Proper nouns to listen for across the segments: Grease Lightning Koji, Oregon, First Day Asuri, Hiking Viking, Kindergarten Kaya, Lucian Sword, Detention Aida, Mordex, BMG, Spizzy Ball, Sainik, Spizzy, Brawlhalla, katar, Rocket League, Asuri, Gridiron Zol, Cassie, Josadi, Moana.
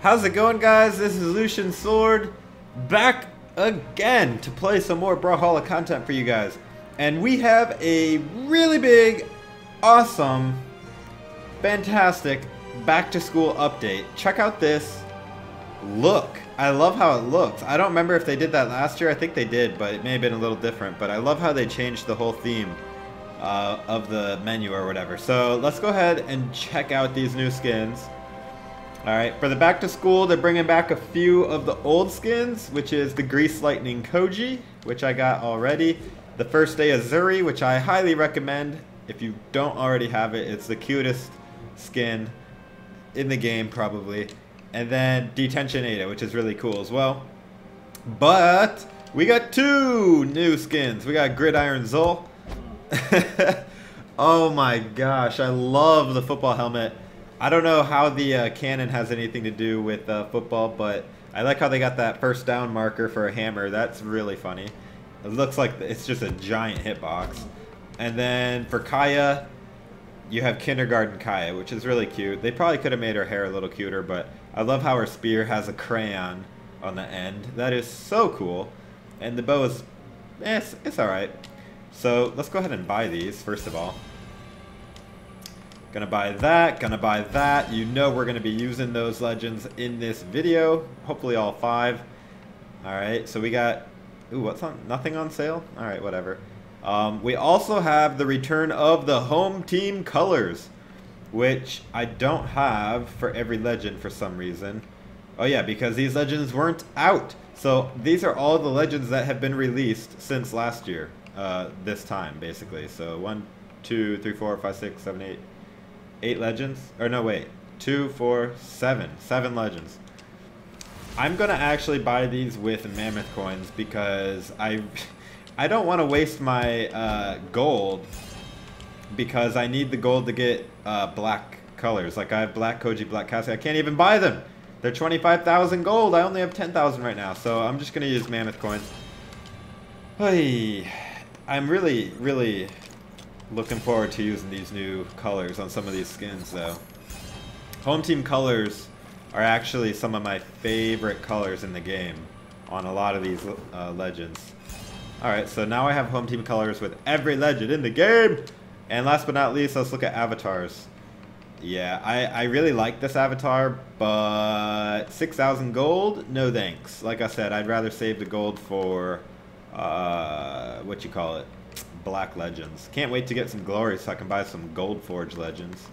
How's it going, guys? This is Lucian Sword, back again to play some more Brawlhalla content for you guys. And we have a really big, awesome, fantastic back-to-school update. Check out this look. I love how it looks. I don't remember if they did that last year. I think they did, but it may have been a little different. But I love how they changed the whole theme of the menu or whatever. So let's go ahead and check out these new skins. Alright, for the back to school, they're bringing back a few of the old skins, which is the Grease Lightning Koji, which I got already. The First Day Asuri, which I highly recommend. If you don't already have it, it's the cutest skin in the game, probably. And then Detention Aida, which is really cool as well. But we got two new skins. We got Gridiron Zol. Oh my gosh, I love the football helmet. I don't know how the cannon has anything to do with football, but I like how they got that first down marker for a hammer. That's really funny. It looks like it's just a giant hitbox. And then for Kaya, you have Kindergarten Kaya, which is really cute. They probably could have made her hair a little cuter, but I love how her spear has a crayon on the end. That is so cool. And the bow is, it's alright. So let's go ahead and buy these, first of all. Gonna buy that, gonna buy that. You know we're gonna be using those legends in this video. Hopefully all five. Alright, so we got... Ooh, what's on? Nothing on sale? Alright, whatever. We also have the return of the home team colors, which I don't have for every legend for some reason. Oh yeah, because these legends weren't out. So these are all the legends that have been released since last year. This time, basically. So 1, 2, 3, 4, 5, 6, 7, 8 legends, or no wait, 2, 4, 7 legends. I'm gonna actually buy these with mammoth coins because I don't want to waste my gold, because I need the gold to get black colors. Like I have black Koji, black Cassie. I can't even buy them. They're 25,000 gold. I only have 10,000 right now, so I'm just gonna use mammoth coins. Hey, I'm really looking forward to using these new colors on some of these skins, though. Home team colors are actually some of my favorite colors in the game on a lot of these legends. Alright, so now I have home team colors with every legend in the game! And last but not least, let's look at avatars. Yeah, I really like this avatar, but 6,000 gold? No thanks. Like I said, I'd rather save the gold for, what you call it? Black legends. Can't wait to get some glory so I can buy some Gold Forge legends.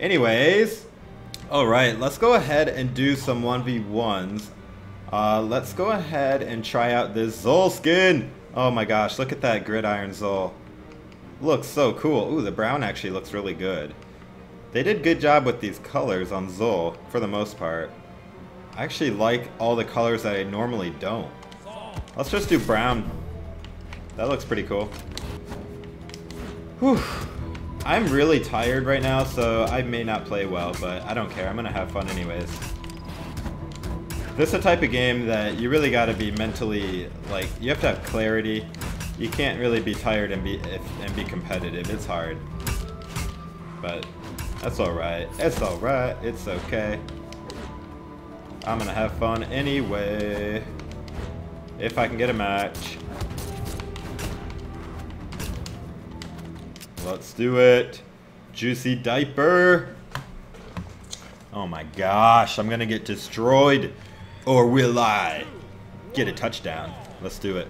Anyways, alright, let's go ahead and do some 1v1s. Let's go ahead and try out this Zol skin. Oh my gosh, look at that Gridiron Zol. Looks so cool. Ooh, the brown actually looks really good. They did a good job with these colors on Zol for the most part. I actually like all the colors that I normally don't. Let's just do brown. That looks pretty cool. Whew. I'm really tired right now, so I may not play well, but I don't care. I'm gonna have fun anyways. This is the type of game that you really gotta be mentally, like, you have to have clarity. You can't really be tired and be competitive. It's hard. But that's alright. It's alright. It's okay. I'm gonna have fun anyway. If I can get a match. Let's do it. Juicy diaper. Oh my gosh, I'm gonna get destroyed. Or will I get a touchdown? Let's do it.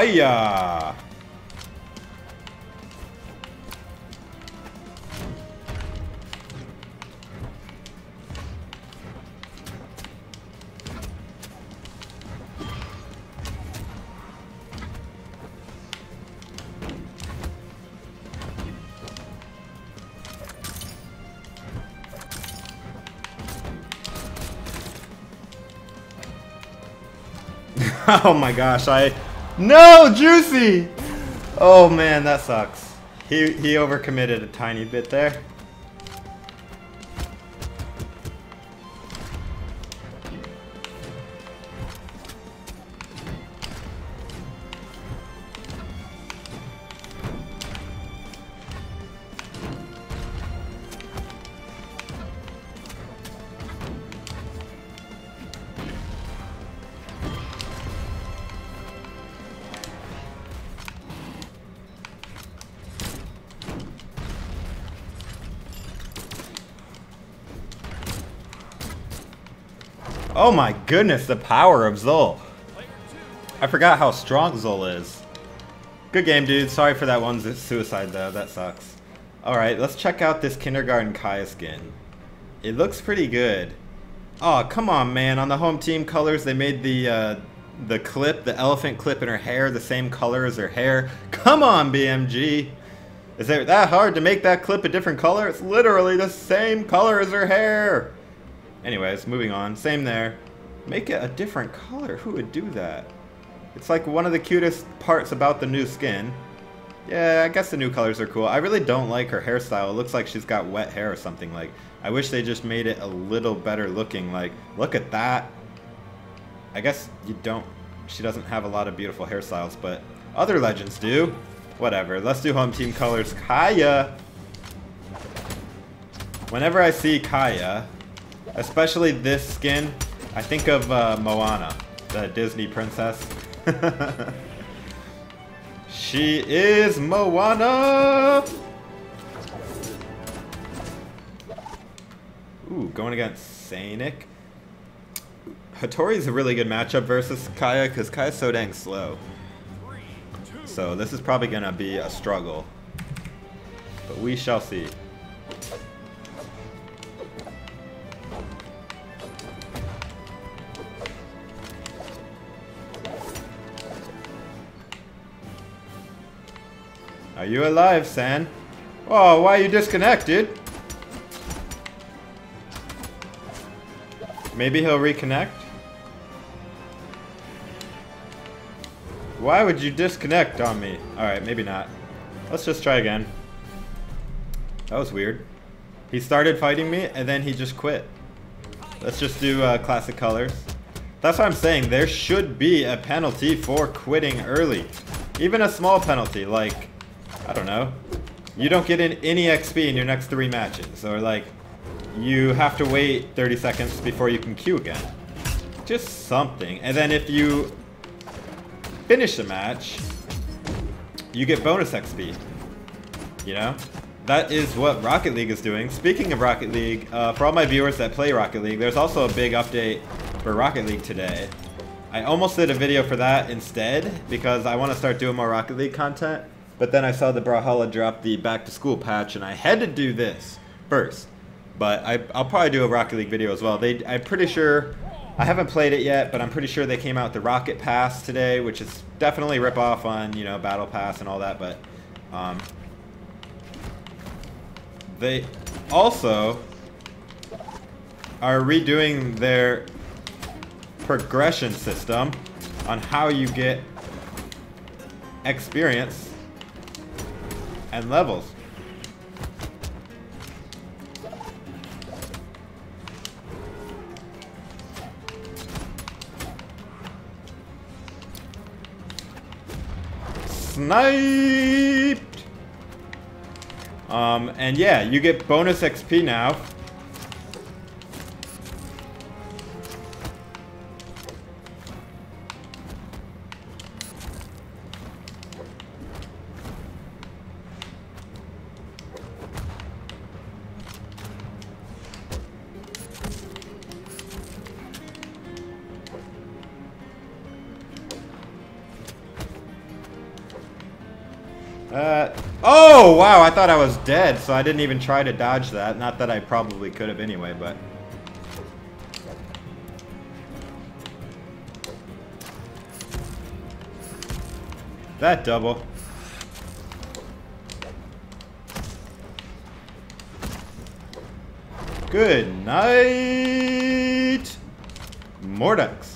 Hiya! Oh my gosh, No, Juicy! Oh man, that sucks. He overcommitted a tiny bit there. Oh my goodness, the power of Zol. I forgot how strong Zol is. Good game, dude. Sorry for that one suicide, though. That sucks. Alright, let's check out this Kindergarten Kaya skin. It looks pretty good. Oh, come on, man. On the home team colors, they made the clip, the elephant clip in her hair, the same color as her hair. Come on, BMG. Is it that hard to make that clip a different color? It's literally the same color as her hair. Anyways, moving on. Same there. Make it a different color. Who would do that? It's like one of the cutest parts about the new skin. Yeah, I guess the new colors are cool. I really don't like her hairstyle. It looks like she's got wet hair or something. Like, I wish they just made it a little better looking. Like, look at that. I guess you don't... She doesn't have a lot of beautiful hairstyles, but other legends do. Whatever. Let's do home team colors. Kaya! Whenever I see Kaya... especially this skin, I think of Moana, the Disney princess. She is Moana! Ooh, going against Sainik. Hattori's a really good matchup versus Kaya, because Kaya's so dang slow. So this is probably going to be a struggle. But we shall see. Are you alive, San? Oh, why are you disconnected? Maybe he'll reconnect? Why would you disconnect on me? Alright, maybe not. Let's just try again. That was weird. He started fighting me and then he just quit. Let's just do classic colors. That's what I'm saying. There should be a penalty for quitting early. Even a small penalty, like... I don't know. You don't get in any XP in your next 3 matches, or like you have to wait 30 seconds before you can queue again. Just something. And then if you finish the match, you get bonus XP. You know? That is what Rocket League is doing. Speaking of Rocket League, for all my viewers that play Rocket League, there's also a big update for Rocket League today. I almost did a video for that instead because I want to start doing more Rocket League content. But then I saw the Brawlhalla drop the back-to-school patch, and I had to do this first. But I'll probably do a Rocket League video as well. I'm pretty sure, I haven't played it yet, but I'm pretty sure they came out with the Rocket Pass today, which is definitely a rip-off on, you know, Battle Pass and all that. But they also are redoing their progression system on how you get experience and levels. Sniped! And yeah, you get bonus XP now. Oh, wow, I thought I was dead, so I didn't even try to dodge that. Not that I probably could have anyway, but... that double. Good night, Mordex.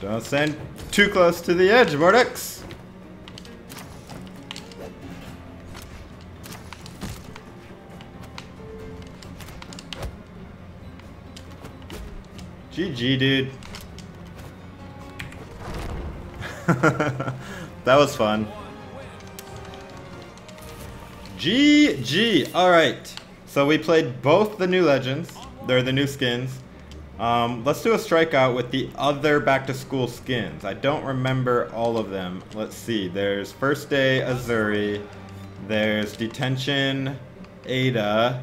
Don't stand too close to the edge, Vortex! GG, dude. That was fun. GG! Alright. So we played both the new legends. They're the new skins. Let's do a strikeout with the other back to school skins. I don't remember all of them. Let's see. There's First Day Asuri. There's Detention Aida.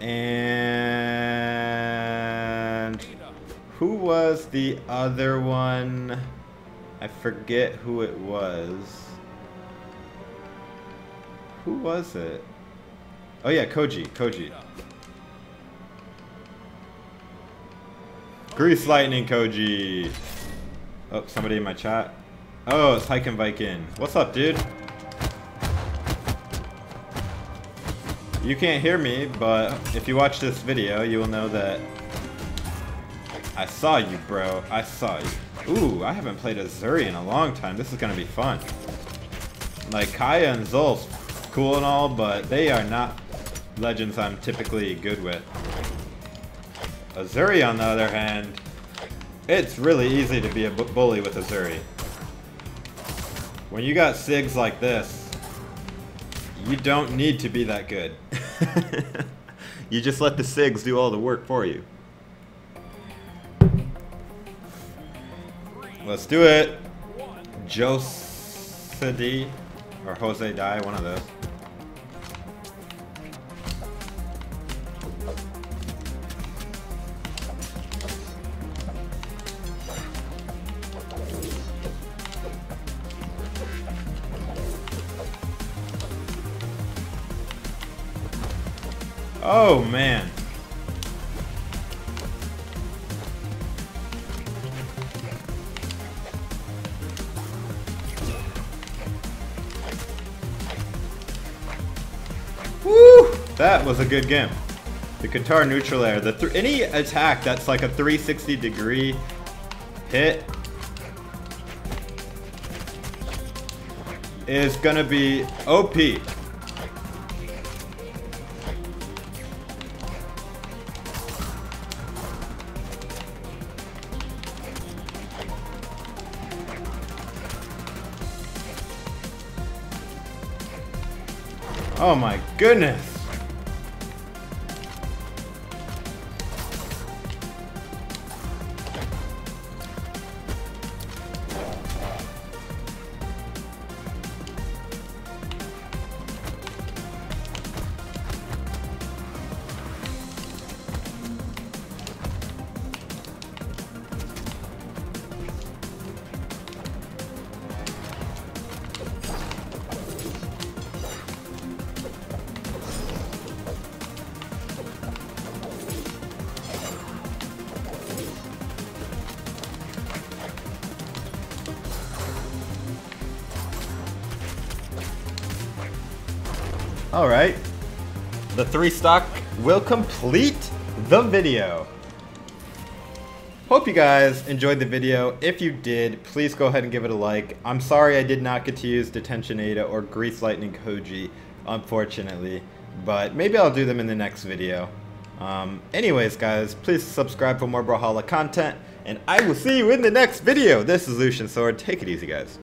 And who was the other one? I forget who it was. Who was it? Oh yeah, Koji. Grease Lightning Koji. Oh, somebody in my chat. Oh, it's Hiking Viking. What's up, dude? You can't hear me, but if you watch this video, you will know that I saw you, bro. I saw you. Ooh, I haven't played Asuri in a long time. This is gonna be fun. Like, Kaya and Zol's cool and all, but they are not legends I'm typically good with. Asuri, on the other hand, it's really easy to be a bully with Asuri. When you got SIGs like this, you don't need to be that good. You just let the SIGs do all the work for you. Let's do it. Josadi or Jose Die, one of those. Oh, man. Woo! That was a good game. The Qatar neutral air. Any attack that's like a 360 degree hit is gonna be OP. Oh my goodness! Alright, the 3-stock will complete the video. Hope you guys enjoyed the video. If you did, please go ahead and give it a like. I'm sorry I did not get to use Detention Aida or Grease Lightning Koji, unfortunately, but maybe I'll do them in the next video. Anyways, guys, please subscribe for more Brawlhalla content, and I will see you in the next video. This is Lucian Sword. Take it easy, guys.